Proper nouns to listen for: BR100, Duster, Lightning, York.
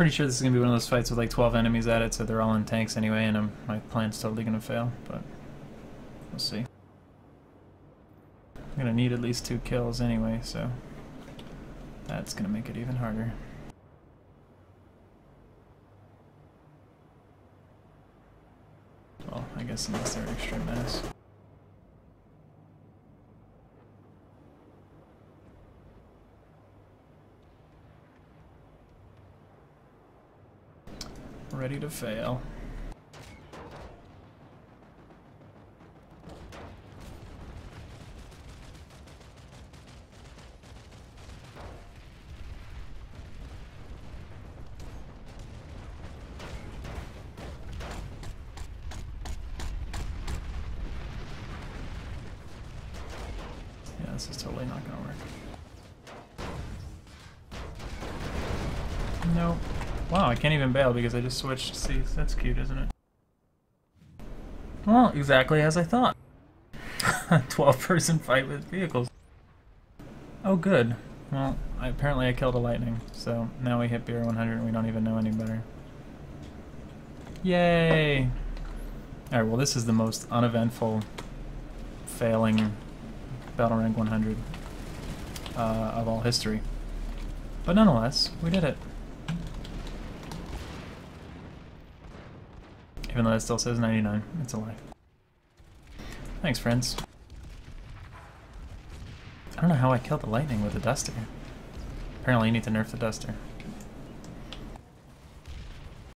pretty sure this is going to be one of those fights with like 12 enemies at it, so they're all in tanks anyway, and my plan's totally going to fail, but we'll see. I'm going to need at least 2 kills anyway, so that's going to make it even harder. Well, I guess unless they're an extreme menace. Ready to fail. Yeah, this is totally not gonna work. Nope. Wow, I can't even bail because I just switched seats. That's cute, isn't it? Well, exactly as I thought. 12-person fight with vehicles. Oh, good. Well, apparently I killed a Lightning, so now we hit BR 100 and we don't even know any better. Yay! Alright, well this is the most uneventful failing Battle Rank 100 of all history. But nonetheless, we did it. Even though it still says 99, it's a lie. Thanks, friends. I don't know how I killed the Lightning with the Duster. Apparently you need to nerf the Duster.